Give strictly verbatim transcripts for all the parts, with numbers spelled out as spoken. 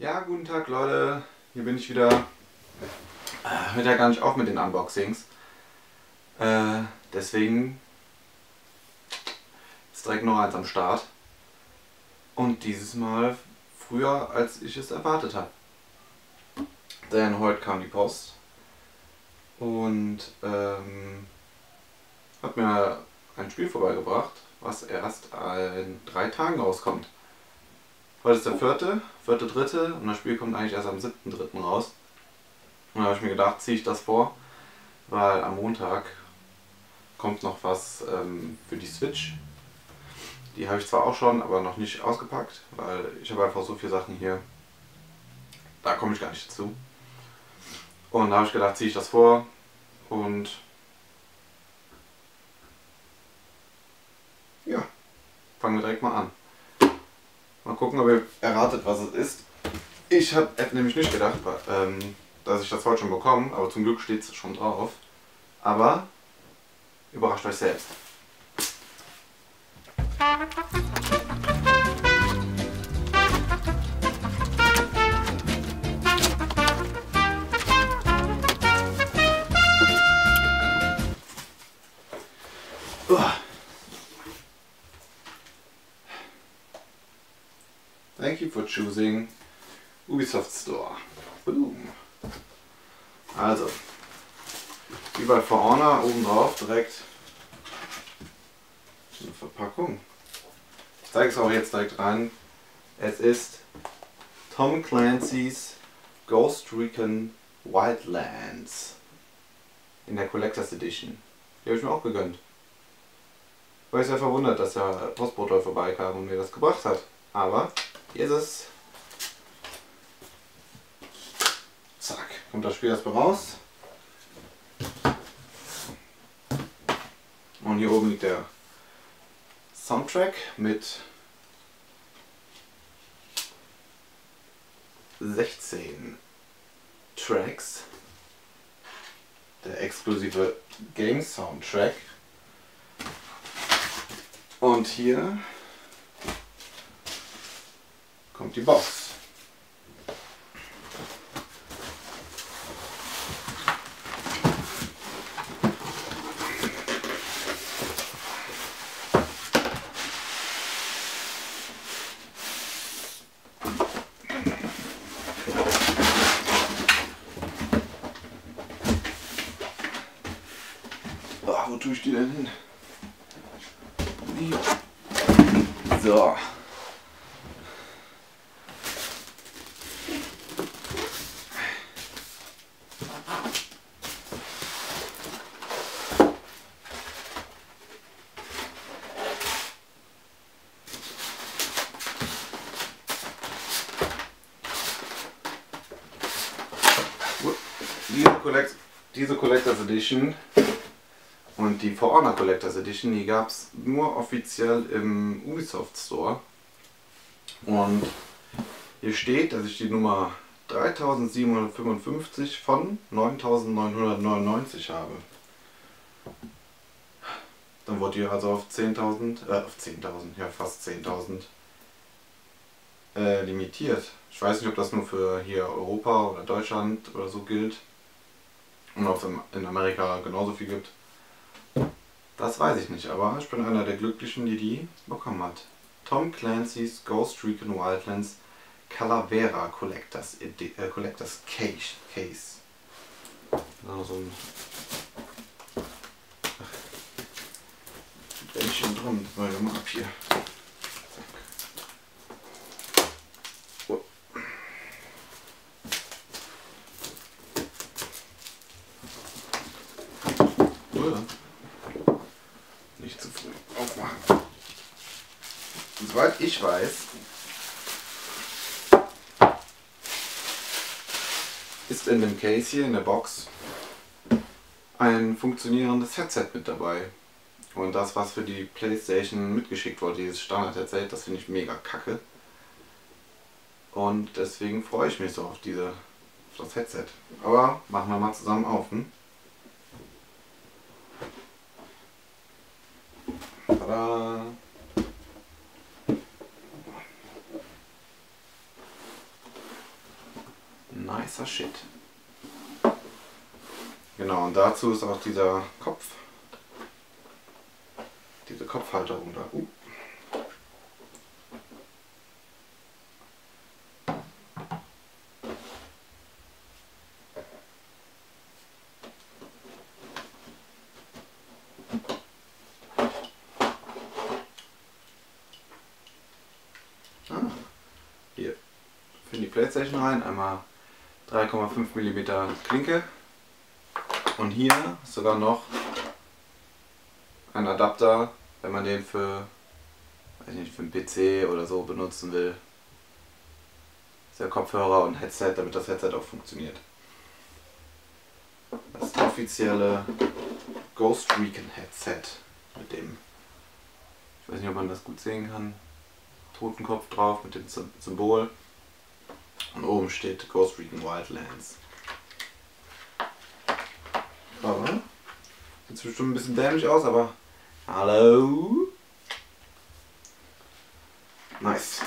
Ja, guten Tag Leute, hier bin ich wieder. Hört ja gar nicht auf mit den Unboxings. Äh, deswegen ist direkt noch eins am Start. Und dieses Mal früher, als ich es erwartet habe. Denn heute kam die Post und ähm, hat mir ein Spiel vorbeigebracht, was erst in drei Tagen rauskommt. Heute ist der vierte, vierte, dritte und das Spiel kommt eigentlich erst am siebten, dritten raus. Und da habe ich mir gedacht, ziehe ich das vor, weil am Montag kommt noch was ähm, für die Switch. Die habe ich zwar auch schon, aber noch nicht ausgepackt, weil ich habe einfach so viele Sachen hier, da komme ich gar nicht dazu. Und da habe ich gedacht, ziehe ich das vor und ja, fangen wir direkt mal an. Mal gucken, ob ihr erratet, was es ist. Ich habe nämlich nicht gedacht, dass ich das heute schon bekomme, aber zum Glück steht es schon drauf. Aber überrascht euch selbst. Uah. Thank you for choosing Ubisoft Store. Boom. Also, wie bei For Honor oben drauf direkt eine Verpackung. Ich zeige es auch jetzt direkt rein. Es ist Tom Clancy's Ghost Recon Wildlands in der Collectors Edition. Die habe ich mir auch gegönnt. War ich sehr verwundert, dass der Postbote vorbeikam und mir das gebracht hat. Aber hier ist es. Zack, kommt das Spiel erstmal raus. Und hier oben liegt der Soundtrack mit sechzehn Tracks. Der exklusive Game Soundtrack. Und hier kommt die Box. Oh, wo tue ich die denn hin? So. Diese, Collect diese Collectors Edition und die For Honor Collectors Edition, die gab es nur offiziell im Ubisoft Store. Und hier steht, dass ich die Nummer dreitausendsiebenhundertfünfundfünfzig von neuntausendneunhundertneunundneunzig habe. Dann wurde hier also auf zehntausend, äh, auf zehntausend, ja fast zehntausend äh, limitiert. Ich weiß nicht, ob das nur für hier Europa oder Deutschland oder so gilt. Und ob es in Amerika genauso viel gibt. Das weiß ich nicht, aber ich bin einer der Glücklichen, die die bekommen hat. Tom Clancy's Ghost Recon Wildlands Cavalera Collectors, äh, Collectors Case. Case. Da so ein Bändchen drin, das machen wir mal ab hier. Nicht zu früh aufmachen. Und soweit ich weiß, ist in dem Case hier in der Box ein funktionierendes Headset mit dabei. Und das, was für die PlayStation mitgeschickt wurde, dieses Standard-Headset, das finde ich mega kacke. Und deswegen freue ich mich so auf, diese, auf das Headset. Aber machen wir mal zusammen auf. Hm? Tada! heißer Shit. Genau, und dazu ist auch dieser Kopf, diese Kopfhalterung da. Uh. PlayStation rein, einmal drei Komma fünf Millimeter Klinke und hier ist sogar noch ein Adapter, wenn man den für, weiß nicht, für einen P C oder so benutzen will. Das ist der Kopfhörer und Headset, damit das Headset auch funktioniert. Das offizielle Ghost Recon Headset mit dem, ich weiß nicht, ob man das gut sehen kann, Totenkopf drauf mit dem Symbol. Und oben steht Ghost Recon Wildlands. Aber sieht bestimmt ein bisschen dämlich aus, aber hallo? Nice.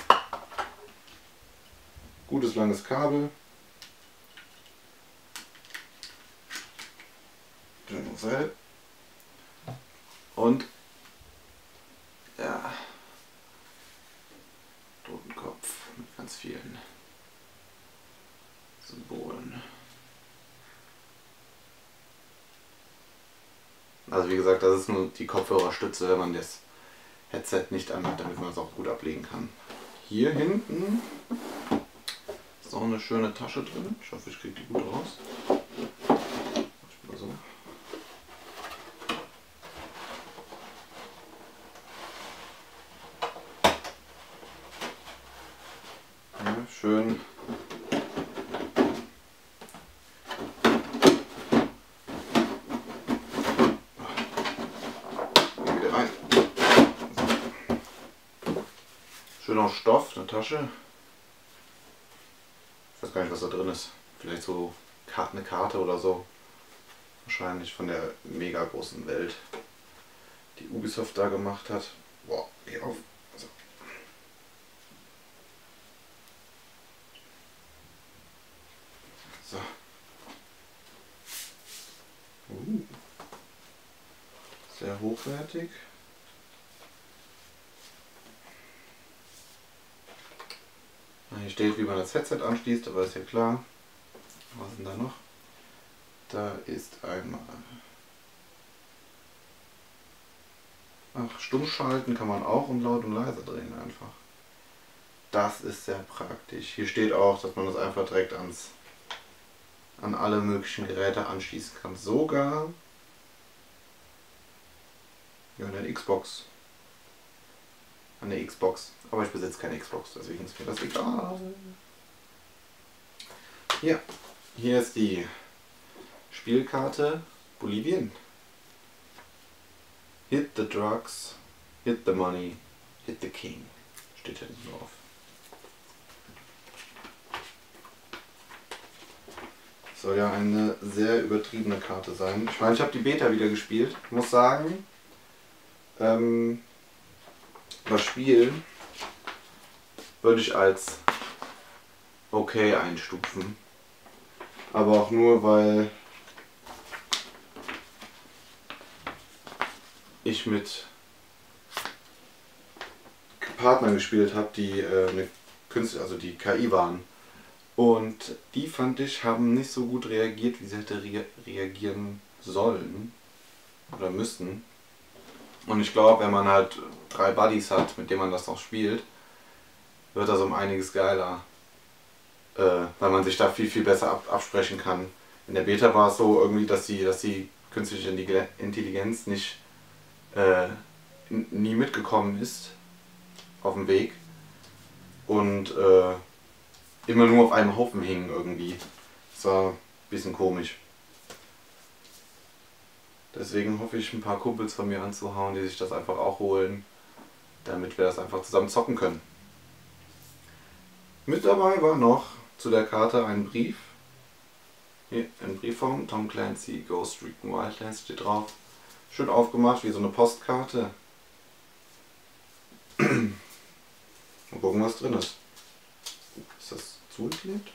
Gutes langes Kabel. Und ja, Totenkopf mit ganz vielen Symbolen. Also wie gesagt, das ist nur die Kopfhörerstütze, wenn man das Headset nicht anhat, damit man es auch gut ablegen kann. Hier hinten ist auch eine schöne Tasche drin. Ich hoffe, ich kriege die gut raus. Ich mach mal so. Ja, schön. Noch Stoff, eine Tasche. Ich weiß gar nicht, was da drin ist. Vielleicht so eine Karte oder so. Wahrscheinlich von der mega großen Welt, die Ubisoft da gemacht hat. Boah, geh auf. Also. So. Uh. Sehr hochwertig. Hier steht, wie man das Headset anschließt, aber ist ja klar. Was ist denn da noch? Da ist einmal... Ach, stumm schalten kann man auch und laut und leise drehen einfach. Das ist sehr praktisch. Hier steht auch, dass man das einfach direkt ans, an alle möglichen Geräte anschließen kann. Sogar... Ja, eine Xbox. An der Xbox, aber ich besitze keine Xbox, deswegen ist mir das egal. Hier, hier ist die Spielkarte Bolivien. Hit the drugs, hit the money, hit the king. Steht hier hinten drauf. Soll ja eine sehr übertriebene Karte sein. Ich meine, ich habe die Beta wieder gespielt. Ich muss sagen, ähm, das Spiel würde ich als okay einstufen, aber auch nur, weil ich mit Partnern gespielt habe, die äh, eine Künstler, also die K I waren, und die, fand ich, haben nicht so gut reagiert, wie sie hätte re reagieren sollen oder müssen. Und ich glaube, wenn man halt drei Buddies hat, mit denen man das noch spielt, wird das um einiges geiler. Äh, weil man sich da viel, viel besser ab absprechen kann. In der Beta war es so irgendwie, dass die, dass die künstliche Intelligenz nicht äh, nie mitgekommen ist auf dem Weg. Und äh, immer nur auf einem Haufen hing irgendwie. Das war ein bisschen komisch. Deswegen hoffe ich, ein paar Kumpels von mir anzuhauen, die sich das einfach auch holen, damit wir das einfach zusammen zocken können. Mit dabei war noch zu der Karte ein Brief. Hier in Briefform, Tom Clancy, Ghost Recon Wildlands steht drauf. Schön aufgemacht, wie so eine Postkarte. Mal gucken, was drin ist. Ist das zugeklebt?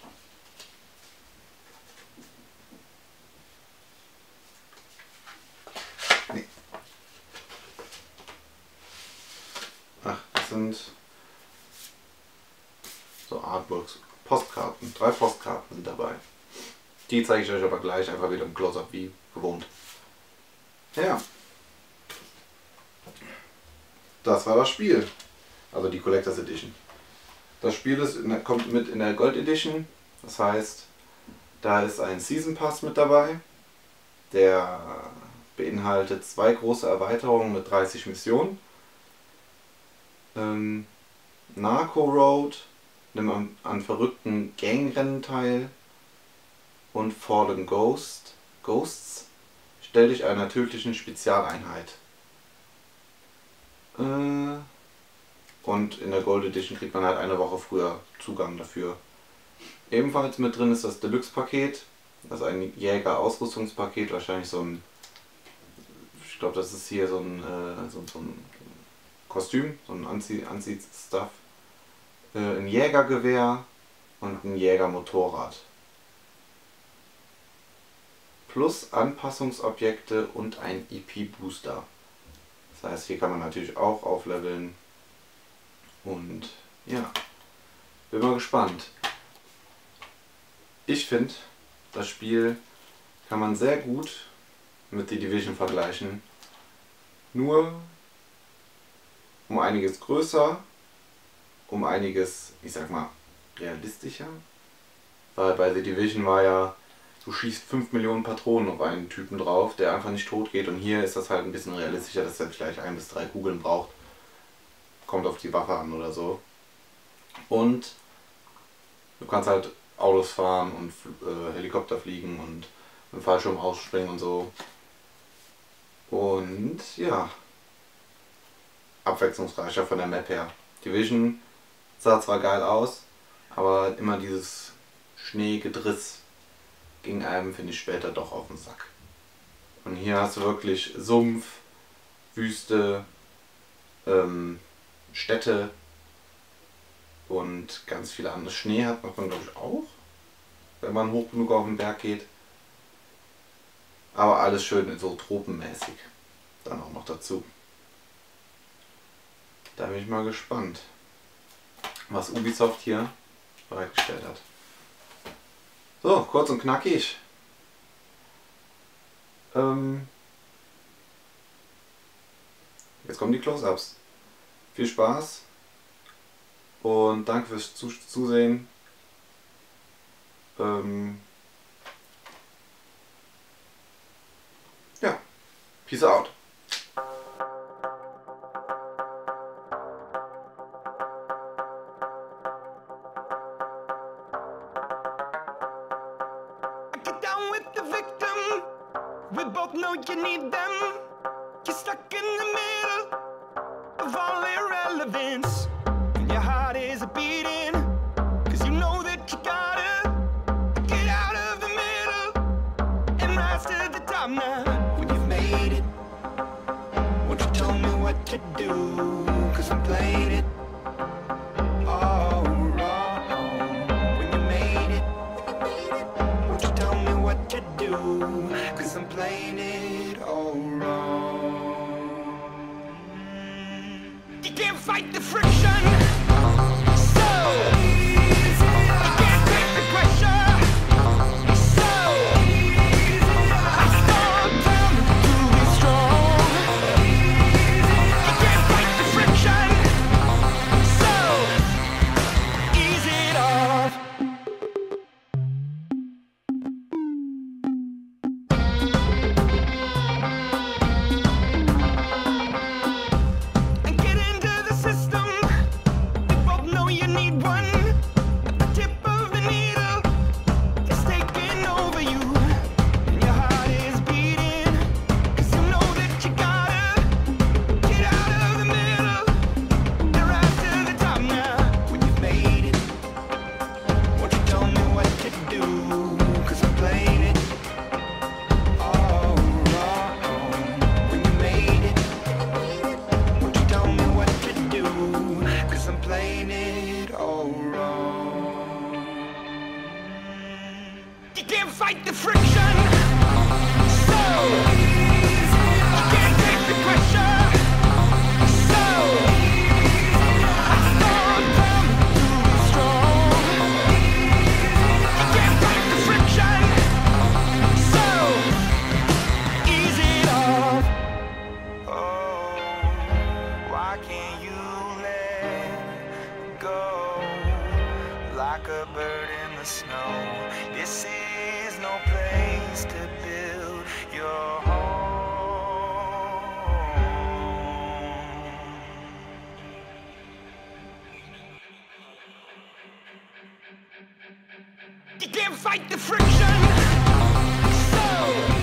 Das sind so Artworks, Postkarten, drei Postkarten sind dabei. Die zeige ich euch aber gleich einfach wieder im Close-Up wie gewohnt. Ja, das war das Spiel, also die Collectors Edition. Das Spiel ist in der, kommt mit in der Gold Edition, das heißt, da ist ein Season Pass mit dabei, der beinhaltet zwei große Erweiterungen mit dreißig Missionen. Ähm, Narco Road, nimmt an, an verrückten Gangrennen teil, und Fallen Ghost, Ghosts, stell dich einer tödlichen Spezialeinheit. Äh, und in der Gold Edition kriegt man halt eine Woche früher Zugang dafür. Ebenfalls mit drin ist das Deluxe-Paket, also ein Jäger-Ausrüstungspaket, wahrscheinlich so ein, ich glaube das ist hier so ein, äh, so, so ein Kostüm, so ein Anzieh-Stuff, äh, ein Jägergewehr und ein Jägermotorrad. Plus Anpassungsobjekte und ein E P-Booster. Das heißt, hier kann man natürlich auch aufleveln. Und ja, bin mal gespannt. Ich finde, das Spiel kann man sehr gut mit The Division vergleichen. Nur um einiges größer, um einiges, ich sag mal, realistischer. Weil bei The Division war ja, du schießt fünf Millionen Patronen auf einen Typen drauf, der einfach nicht tot geht, und hier ist das halt ein bisschen realistischer, dass er vielleicht ein bis drei Kugeln braucht. Kommt auf die Waffe an oder so. Und du kannst halt Autos fahren und äh, Helikopter fliegen und mit dem Fallschirm ausspringen und so. Und ja, abwechslungsreicher von der Map her. Division sah zwar geil aus, aber immer dieses Schneegedriss ging einem, finde ich, später doch auf den Sack. Und hier hast du wirklich Sumpf, Wüste, ähm, Städte und ganz viele andere. Schnee hat man, glaube ich, auch, wenn man hoch genug auf den Berg geht. Aber alles schön so tropenmäßig. Dann auch noch dazu. Da bin ich mal gespannt, was Ubisoft hier bereitgestellt hat. So, kurz und knackig. Ähm Jetzt kommen die Close-Ups. Viel Spaß und danke fürs Zusehen. Ähm ja, peace out. We both know you need them. You're stuck in the middle of all irrelevance, and your heart is a beating, cause you know that you gotta get out of the middle and rise to the top now. When you've made it, won't you tell me what to do? Cause I'm playing it. Cause I'm playing it all wrong. You can't fight the friction, so easy. You can't take the pressure, so easy. I stole them to be strong. You can't fight the friction, so easy it off. Fight the friction, so easy. You can't take the pressure, so easy. us know this is no place to build your home. You can't fight the friction, so